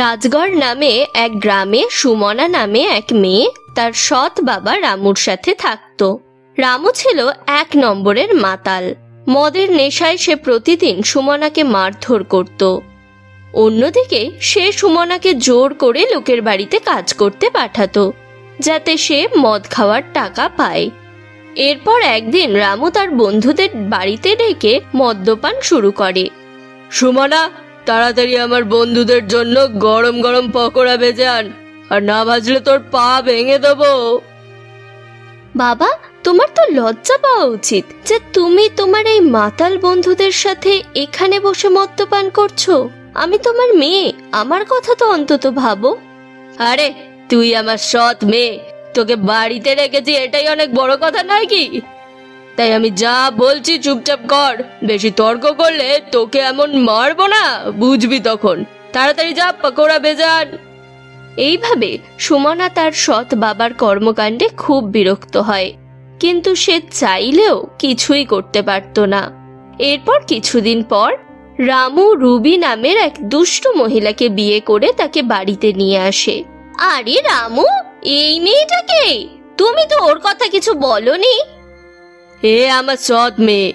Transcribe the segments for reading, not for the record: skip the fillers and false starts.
রাজগড় নামে এক গ্রামে সুমনা নামে এক মেয়ে তার সৎ বাবা রামুর সাথে থাকত। রামু ছিল এক নম্বরের মাতাল। মদের নেশায় সে প্রতিদিন সুমনাকে মারধর করত। অন্যদিকে সে সুমনাকে জোর করে লোকের বাড়িতে কাজ করতে পাঠাতো যাতে সে মদ খাওয়ার টাকা পায়। এরপর একদিন রামু তার বন্ধুদের বাড়িতে ডেকে মদ্যপান শুরু করে। সুমনা, তাড়াতাড়ি আমার বন্ধুদের জন্য গরম গরম পকোড়া ভেজে আন, আর না ভাজলে তোর পা ভেঙে দেব। বাবা, তোমার তো লজ্জা পাওয়া উচিত যে তুমি তোমার এই মাতাল বন্ধুদের সাথে এখানে বসে মদ্যপান করছো। আমি তোমার মেয়ে, আমার কথা তো অন্তত ভাবো। আরে তুই আমার সৎ মেয়ে, তোকে বাড়িতে রেখেছি এটাই অনেক বড় কথা নয় কি? তাই আমি যা বলছি চুপচাপ কর, বেশি তর্ক করলে তোকে এমন মারবো না, বুঝবি তখন। তাড়াতাড়ি যা, পকোড়া ভেজান। এইভাবে সুমনা তার সৎ বাবার কর্মকাণ্ডে খুব বিরক্ত হয়, কিন্তু সে চাইলেও কিছুই করতে পারত না। এরপর কিছুদিন পর রামু রুবি নামের এক দুষ্টু মহিলাকে বিয়ে করে তাকে বাড়িতে নিয়ে আসে। আরে রামু, এই মেয়েটাকে তুমি তো ওর কথা কিছু বলনি। এ আমার সৎ মেয়ে,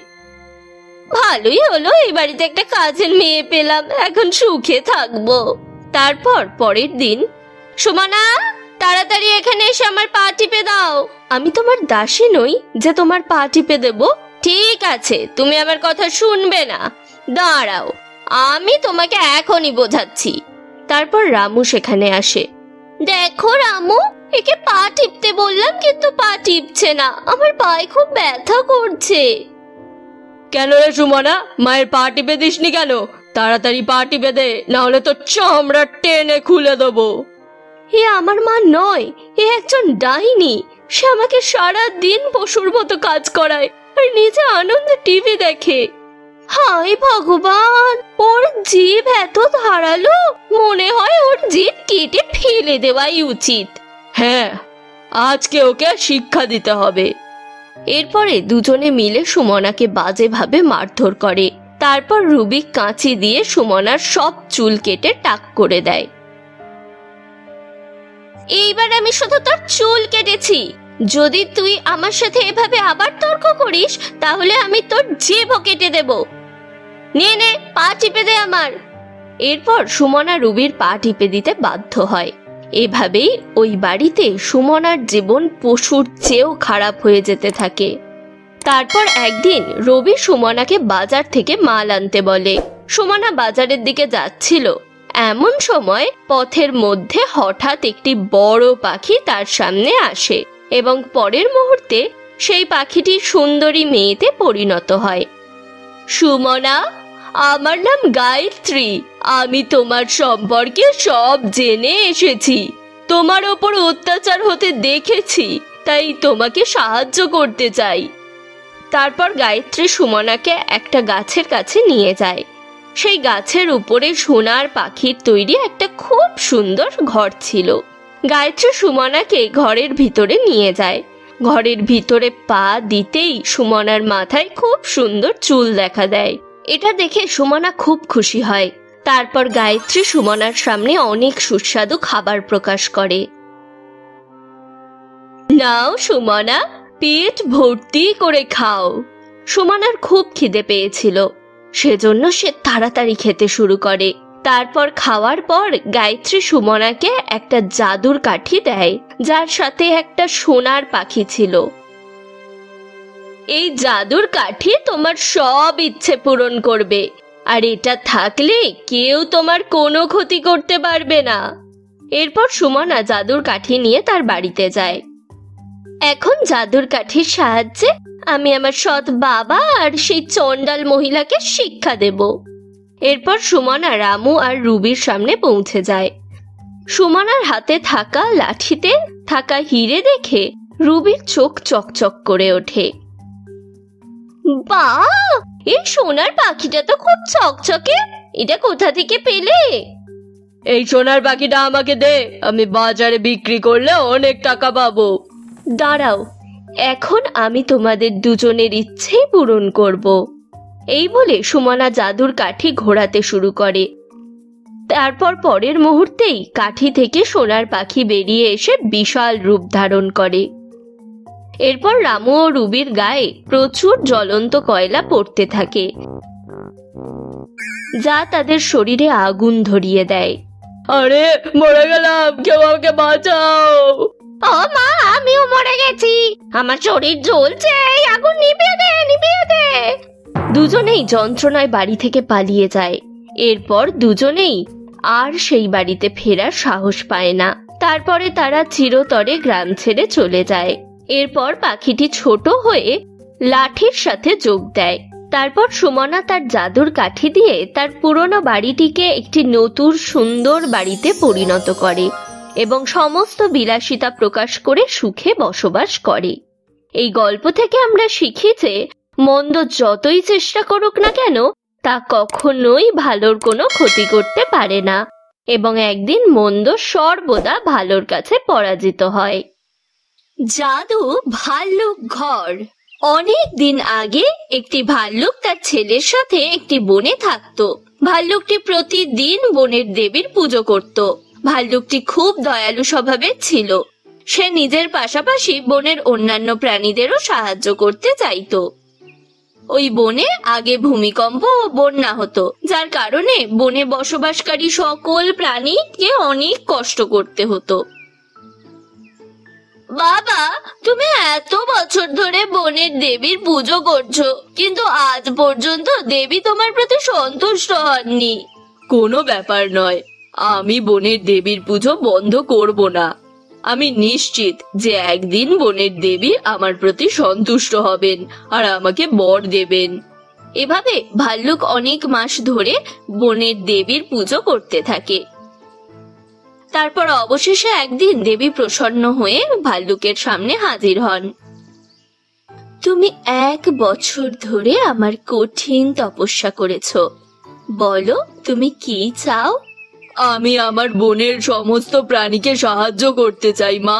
ভালোই হলো এই বাড়িতে একটা কাজের মেয়ে পেলাম, এখন সুখে থাকবো। তারপর পরের দিন, সুমনা তাড়াতাড়ি এখানে এসে আমার পা টিপে দাও। আমি তোমার দাসী নই যে তোমার পা টিপে দেব। ঠিক আছে, তুমি আমার কথা শুনবে না, দাঁড়াও আমি তোমাকে এখনই বোঝাচ্ছি। তারপর রামু সেখানে আসে। দেখো রামু, একে পা টিপতে বললাম কিন্তু পা টিপছে না, আমার পায়ে খুব ব্যথা করছে। কেন রে সুমনা, মায়ের পা টিপে দিসনি কেন? তাড়াতাড়ি পা টিপে দে, না হলে তো চামড়া টেনে খুলে দেব। এ আমার মা নয়, এ একজন ডাইনি। সে আমাকে সারা দিন পশুর মতো কাজ করায় আর নিজে আনন্দ টিভি দেখে। হাই ভগবান, ওর জিভ এত ধারালো, মনে হয় ওর জিভ কেটে ফেলে দেওয়াই উচিত। হ্যাঁ, আজকে ওকে শিক্ষা দিতে হবে। এরপরে দুজনে মিলে সুমনাকে বাজেভাবে মারধর করে। তারপর রুবি কাঁচি দিয়ে সুমনার সব চুল কেটে টাক করে দেয়। এইবার আমি শুধু তোর চুল কেটেছি, যদি তুই আমার সাথে এভাবে আবার তর্ক করিস তাহলে আমি তোর জিভও কেটে দেব। নে পা টিপে দে আমার। এরপর সুমনা রুবির পা টিপে দিতে বাধ্য হয়। এভাবেই ওই বাড়িতে সুমনার জীবন পশুর চেয়েও খারাপ হয়ে যেতে থাকে। তারপর একদিন রবি সুমনাকে বাজার থেকে মাল আনতে বলে। সুমনা বাজারের দিকে যাচ্ছিল, এমন সময় পথের মধ্যে হঠাৎ একটি বড় পাখি তার সামনে আসে এবং পরের মুহূর্তে সেই পাখিটি সুন্দরী মেয়েতে পরিণত হয়। সুমনা, আমার নাম গায়ত্রী, আমি তোমার সম্পর্কে সব জেনে এসেছি, তোমার ওপর অত্যাচার হতে দেখেছি, তাই তোমাকে সাহায্য করতে চাই। তারপর গায়ত্রী সুমনাকে একটা গাছের কাছে নিয়ে যায়। সেই গাছের উপরে সোনার পাখির তৈরি একটা খুব সুন্দর ঘর ছিল। গায়ত্রী সুমনাকে ঘরের ভিতরে নিয়ে যায়। ঘরের ভিতরে পা দিতেই সুমনার মাথায় খুব সুন্দর চুল দেখা দেয়। এটা দেখে সুমনা খুব খুশি হয়। তারপর গায়ত্রী সুমনার সামনে অনেক সুস্বাদু খাবার প্রকাশ করে। নাও সুমনা, পেট ভর্তি করে খাও। সুমনার খুব খিদে পেয়েছিল, সেজন্য সে তাড়াতাড়ি খেতে শুরু করে। তারপর খাওয়ার পর গায়ত্রী সুমনাকে একটা জাদুর কাঠি দেয়, যার সাথে একটা সোনার পাখি ছিল। এই জাদুর কাঠি তোমার সব ইচ্ছে পূরণ করবে, আর এটা থাকলে কেউ তোমার কোনো ক্ষতি করতে পারবে না। এরপর সুমনা জাদুর কাঠি নিয়ে তার বাড়িতে যায়। এখন জাদুর কাঠির সাহায্যে আমি আমার সৎ বাবা আর সেই চণ্ডাল মহিলাকে শিক্ষা দেব। এরপর সুমনা রামু আর রুবির সামনে পৌঁছে যায়। সুমনার হাতে থাকা লাঠিতে থাকা হিরে দেখে রুবির চোখ চকচক করে ওঠে। বাহ, এই সোনার পাখিটা তো খুব চকচকে, এটা কোথা থেকে পেলে? এই সোনার পাখিটা আমাকে দে, আমি বাজারে বিক্রি করলে অনেক টাকা পাবো। দাঁড়াও, এখন আমি তোমাদের দুজনের ইচ্ছে পূরণ করব। এই বলে সুমনা জাদুর কাঠি ঘোরাতে শুরু করে। তারপর পরের মুহূর্তেই কাঠি থেকে সোনার পাখি বেরিয়ে এসে বিশাল রূপ ধারণ করে। এরপর রামু ও রুবির গায়ে প্রচুর জ্বলন্ত কয়লা পড়তে থাকে, যা তাদের শরীরে আগুন ধরিয়ে দেয়। আরে মরে গেলাম, কেউ আমাকে বাঁচাও! ও মা, আমিও মরে গেছি, আমার শরীর জ্বলছে, আগুন নিভিয়ে দে, নিভিয়ে দে! দুজনেই যন্ত্রণায় বাড়ি থেকে পালিয়ে যায়। এরপর দুজনেই আর সেই বাড়িতে ফেরার সাহস পায় না। তারপরে তারা চিরতরে গ্রাম ছেড়ে চলে যায়। এরপর পাখিটি ছোট হয়ে লাঠির সাথে যোগ দেয়। তারপর সুমনা তার জাদুর কাঠি দিয়ে তার পুরনো বাড়িটিকে একটি নতুন সুন্দর বাড়িতে পরিণত করে এবং সমস্ত বিলাসিতা প্রকাশ করে সুখে বসবাস করে। এই গল্প থেকে আমরা শিখি যে মন্দ যতই চেষ্টা করুক না কেন, তা কখনোই ভালোর কোনো ক্ষতি করতে পারে না এবং একদিন মন্দ সর্বদা ভালোর কাছে পরাজিত হয়। জাদু ভাল্লুক ঘর। অনেক দিন আগে একটি ভাল্লুক তার ছেলের সাথে একটি বনে থাকত। ভাল্লুকটি প্রতিদিন বনের দেবীর পুজো করত। ভাল্লুকটি খুব দয়ালু স্বভাবের ছিল। সে নিজের পাশাপাশি বনের অন্যান্য প্রাণীদেরও সাহায্য করতে চাইত। ওই বনে আগে ভূমিকম্প ও বন্যা হতো, যার কারণে বনে বসবাসকারী সকল প্রাণীকে অনেক কষ্ট করতে হতো। বাবা, তুমি এত বছর ধরে বনের দেবীর পুজো করছো, কিন্তু আজ পর্যন্ত দেবী তোমার প্রতি সন্তুষ্ট হননি। কোনো ব্যাপার নয়, আমি বনের দেবীর পুজো বন্ধ করব না। আমি নিশ্চিত যে একদিন বনের দেবী আমার প্রতি সন্তুষ্ট হবেন আর আমাকে বর দেবেন। এভাবে ভাল্লুক অনেক মাস ধরে বনের দেবীর পুজো করতে থাকে। তারপর অবশেষে একদিন দেবী প্রসন্ন হয়ে ভাল্লুকের সামনে হাজির হন। তুমি 1 বছর ধরে আমার কঠিন তপস্যা করেছো, বলো তুমি কি চাও? আমি আমার বনের সমস্ত প্রাণীকে সাহায্য করতে চাই মা।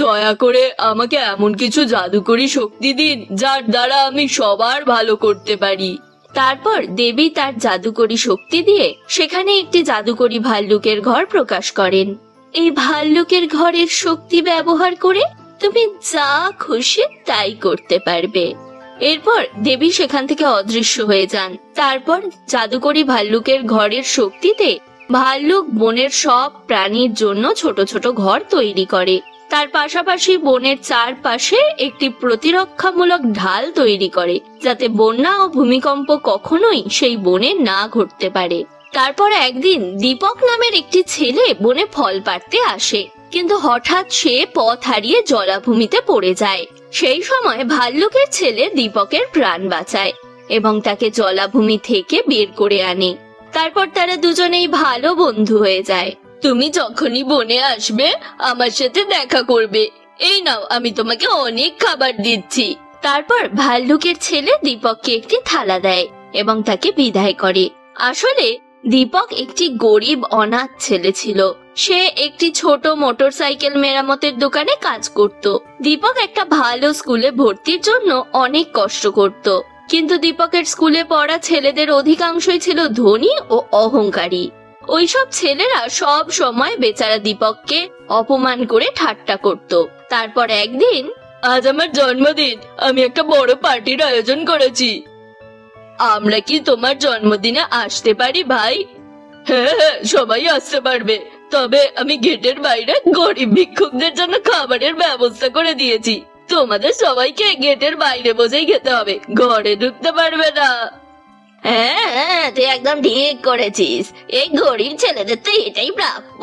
দয়া করে আমাকে এমন কিছু জাদুকরি শক্তি দিন যার দ্বারা আমি সবার ভালো করতে পারি। তারপর দেবী তার জাদুকরি শক্তি দিয়ে সেখানে একটি জাদুকরি ভাল্লুকের ঘর প্রকাশ করেন। এই ভাল্লুকের ঘরের শক্তি ব্যবহার করে তুমি যা খুশি তাই করতে পারবে। এরপর দেবী সেখান থেকে অদৃশ্য হয়ে যান। তারপর জাদুকরি ভাল্লুকের ঘরের শক্তিতে ভাল্লুক বনের সব প্রাণীর জন্য ছোট ছোট ঘর তৈরি করে। তার পাশাপাশি বনের চারপাশে একটি প্রতিরক্ষামূলক ঢাল তৈরি করে, যাতে বন্যা ও ভূমিকম্প কখনোই সেই বনে না ঘটতে পারে। তারপর একদিন দীপক নামের একটি ছেলে বনে ফল পাড়তে আসে, কিন্তু হঠাৎ সে পথ হারিয়ে জলাভূমিতে পড়ে যায়। সেই সময় ভাল্লুকের ছেলে দীপকের প্রাণ বাঁচায় এবং তাকে জলাভূমি থেকে বের করে আনে। তারপর তারা দুজনেই ভালো বন্ধু হয়ে যায়। তুমি যখনই বনে আসবে আমার সাথে দেখা করবে, এই নাও আমি তোমাকে অনেক খাবার দিচ্ছি। তারপর ভাল্লুকের ছেলে দীপককে একটি থালা দেয় এবং তাকে বিদায় করে। আসলে দীপক একটি গরিব অনাথ ছেলে ছিল। সে একটি ছোট মোটরসাইকেল মেরামতের দোকানে কাজ করত। দীপক একটা ভালো স্কুলে ভর্তির জন্য অনেক কষ্ট করত, কিন্তু দীপকের স্কুলে পড়া ছেলেদের অধিকাংশই ছিল ধনী ও অহংকারী। ওইসব ছেলেরা সব সময় বেচারা দীপককে অপমান করে ঠাট্টা করত। তারপর একদিন, আজ আমার জন্মদিন, আমি একটা বড় পার্টির আয়োজন করেছি, আমরা কি তোমার জন্মদিনে আসতে পারি ভাই? হ্যাঁ হ্যাঁ, সবাই আসতে পারবে, তবে আমি গেটের বাইরে গরিব ভিক্ষুকদের জন্য খাবারের ব্যবস্থা করে দিয়েছি। তোমাদের সবাইকে গেটের বাইরে বসেই খেতে হবে, ঘরে ঢুকতে পারবে না। হ্যাঁ, তুই একদম ঠিক করেছিস, এই গরিব ছেলেদের তো এটাই প্রাপ্য।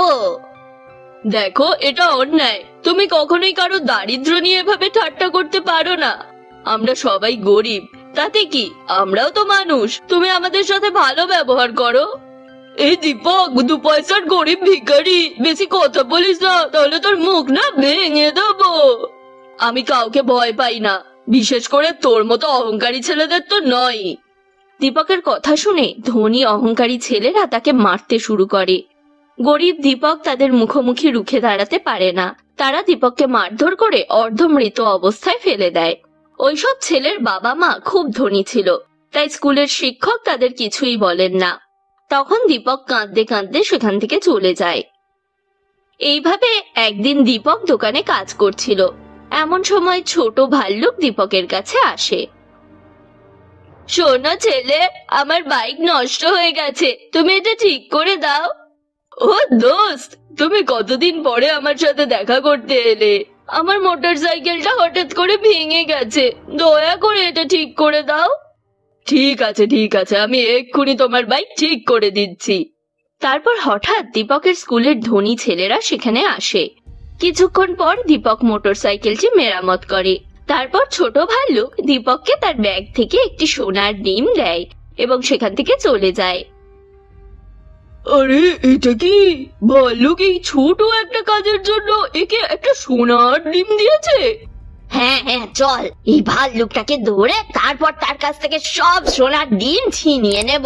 দেখো, এটা অন্যায়, তুমি কখনোই কারো দারিদ্র নিয়ে এভাবে ঠাট্টা করতে পারো না। আমরা সবাই গরিব, তাতে কি, আমরাও তো মানুষ, তুমি আমাদের সাথে ভালো ব্যবহার করো। এই দীপক, 2 পয়সার গরিব ভিখারি, বেশি কথা বলিস না, তাহলে তোর মুখ না ভেঙে দেবো। আমি কাউকে ভয় পাই না, বিশেষ করে তোর মতো অহংকারী ছেলেদের তো নয়। দীপকের কথা শুনে ধনী অহংকারী ছেলেরা তাকে মারতে শুরু করে। গরিব দীপক তাদের মুখোমুখি রুখে দাঁড়াতে পারে না। তারা দীপককে মারধর করে অর্ধমৃত অবস্থায় ফেলে দেয়। ওইসব ছেলের বাবা মা খুব ধনী ছিল, তাই স্কুলের শিক্ষক তাদের কিছুই বলেন না। তখন দীপক কাঁদতে কাঁদতে সেখান থেকে চলে যায়। এইভাবে একদিন দীপক দোকানে কাজ করছিল। এমন সময় ছোট ভাল্লুক দীপকের কাছে আসে। শোনো ছেলে, আমার বাইক নষ্ট হয়ে গেছে, তুমি এটা ঠিক করে দাও। ও দোস্ত, তুমি কতদিন পরে আমার সাথে দেখা করতে এলে। আমার মোটরসাইকেলটা হঠাৎ করে ভেঙে গেছে, দয়া করে এটা ঠিক করে দাও। ঠিক আছে ঠিক আছে, আমি এক্ষুনি তোমার বাইক ঠিক করে দিচ্ছি। তারপর হঠাৎ দীপকের স্কুলের ধনী ছেলেরা সেখানে আসে। কিছুক্ষণ পর দীপক মোটরসাইকেলটি মেরামত করে। তারপর ছোট ভাল্লুক দীপককে তার ব্যাগ থেকে একটি সোনার ডিম দেয় এবং সেখান থেকে চলে যায়। আরে এটা কি, ভাল্লুক এই ছোট একটা কাজের জন্য একে একটা সোনার ডিম দিয়েছে। হ্যাঁ হ্যাঁ, চল এই ভাল্লুকটাকে ধরে তারপর তার কাছ থেকে সব সোনার ডিম ছিনিয়ে নেব।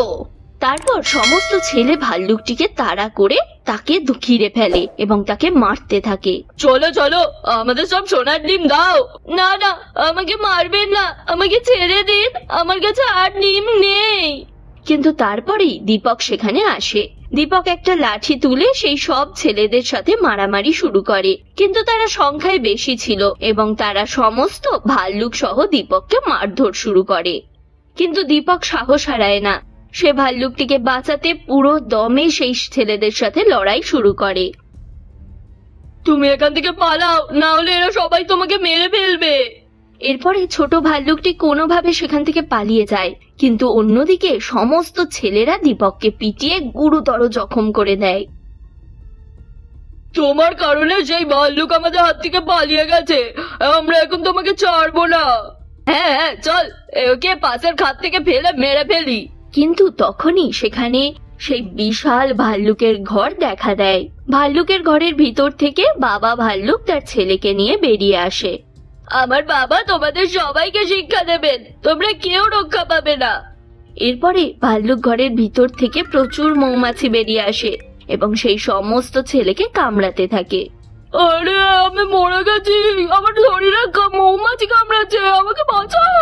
তারপর সমস্ত ছেলে ভাল্লুকটিকে তাড়া করে তাকে ঘিরে ফেলে এবং তাকে মারতে থাকে। চলো চলো, আমাদের সব সোনার ডিম দাও। না না, আমাকে মারবেন না, আমাকে ছেড়ে দিন, আমার কাছে আর ডিম নেই। কিন্তু তারপরেই দীপক সেখানে আসে। দীপক একটা লাঠি তুলে সেই সব ছেলেদের সাথে মারামারি শুরু করে, কিন্তু তারা সংখ্যায় বেশি ছিল এবং তারা সমস্ত ভাল্লুক সহ দীপককে মারধর শুরু করে। কিন্তু দীপক সাহস হারায় না, সে ভাল্লুকটিকে বাঁচাতে পুরো দমে সেই ছেলেদের সাথে লড়াই শুরু করে। তুমি এখান থেকে পালাও, না হলে এরা সবাই তোমাকে মেরে ফেলবে। এরপরে ছোট ভাল্লুকটি কোনোভাবে সেখান থেকে পালিয়ে যায়, কিন্তু অন্যদিকে সমস্ত ছেলেরা দীপককে পিটিয়ে গুরুতর জখম করে দেয়। তোমার কারণে সেই ভাল্লুক আমাদের হাত থেকে পালিয়ে গেছে, আমরা এখন তোমাকে ছাড়বো না। হ্যাঁ হ্যাঁ, চল ওকে পাশের খাত থেকে ফেলে মেরে ফেলি। কিন্তু তখনই সেখানে সেই বিশাল ভাল্লুকের ঘর দেখা দেয়। ভাল্লুকের ঘরের ভিতর থেকে বাবা ভাল্লুক তার ছেলেকে নিয়ে বেরিয়ে আসে। আমার বাবা তোমাদের সবাইকে শিক্ষা দেবেন, তোমরা কেউ রক্ষা পাবে না। এরপরে ভাল্লুক ঘরের ভিতর থেকে প্রচুর মৌমাছি বেরিয়ে আসে এবং সেই সমস্ত ছেলেকে কামড়াতে থাকে। আরে আমি মরে গেছি, আমার শরীরে মৌমাছি কামড়াচ্ছে, আমাকে বাঁচাও।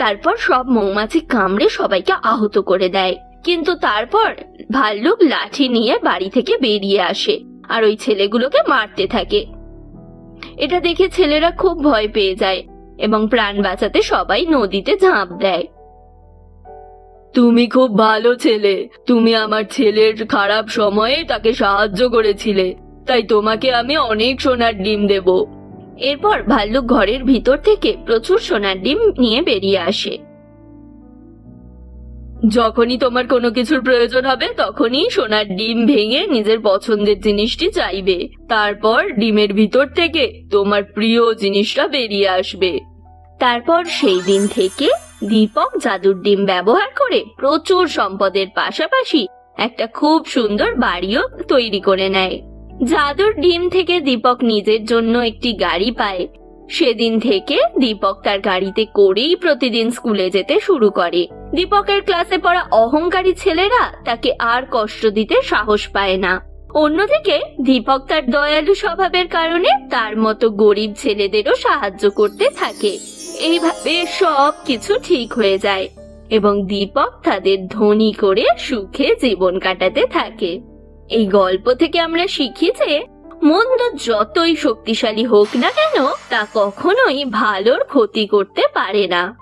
তারপর সব মৌমাছি কামড়ে সবাইকে আহত করে দেয়। কিন্তু তারপর ভাল্লুক লাঠি নিয়ে বাড়ি থেকে বেরিয়ে আসে আর ওই ছেলেগুলোকে মারতে থাকে। এটা দেখে ছেলেরা খুব ভয় পেয়ে যায় এবং প্রাণ বাঁচাতে সবাই নদীতে ঝাঁপ দেয়। তুমি খুব ভালো ছেলে, তুমি আমার ছেলের খারাপ সময়ে তাকে সাহায্য করেছিলে, তাই তোমাকে আমি অনেক সোনার ডিম দেব। এরপর ভাল্লুক ঘরের ভিতর থেকে প্রচুর সোনার ডিম নিয়ে বেরিয়ে আসে। যখনই তোমার কোনো কিছুর প্রয়োজন হবে তখনই সোনার ডিম ভেঙে নিজের পছন্দের জিনিসটি চাইবে, তারপর ডিমের ভিতর থেকে তোমার প্রিয় জিনিসটা বেরিয়ে আসবে। তারপর সেই দিন থেকে দীপক জাদুর ডিম ব্যবহার করে প্রচুর সম্পদের পাশাপাশি একটা খুব সুন্দর বাড়িও তৈরি করে নেয়। জাদুর ডিম থেকে দীপক নিজের জন্য একটি গাড়ি পায়। সেদিন থেকে দীপক তার গাড়িতে করেই প্রতিদিন স্কুলে যেতে শুরু করে। দীপকের ক্লাসে পড়া অহংকারী ছেলেরা তাকে আর কষ্ট দিতে সাহস পায় না। অন্যদিকে দীপক তার দয়ালু স্বভাবের কারণে তার মতো গরিব ছেলেদেরও সাহায্য করতে থাকে। এইভাবে সব কিছু ঠিক হয়ে যায় এবং দীপক তাদের ধনী করে সুখে জীবন কাটাতে থাকে। এই গল্প থেকে আমরা শিখি যে মন্দ যতই শক্তিশালী হোক না কেন, তা কখনোই ভালোর ক্ষতি করতে পারে না।